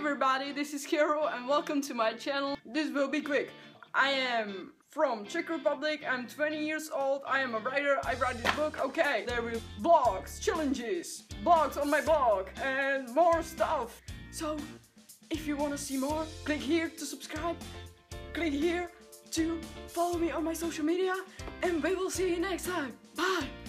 everybody, this is Carol and welcome to my channel. This will be quick. I am from Czech Republic, I'm 20 years old, I am a writer, I write this book, okay. There will be vlogs, challenges, blogs on my blog and more stuff. So, if you want to see more, click here to subscribe, click here to follow me on my social media, and we will see you next time. Bye!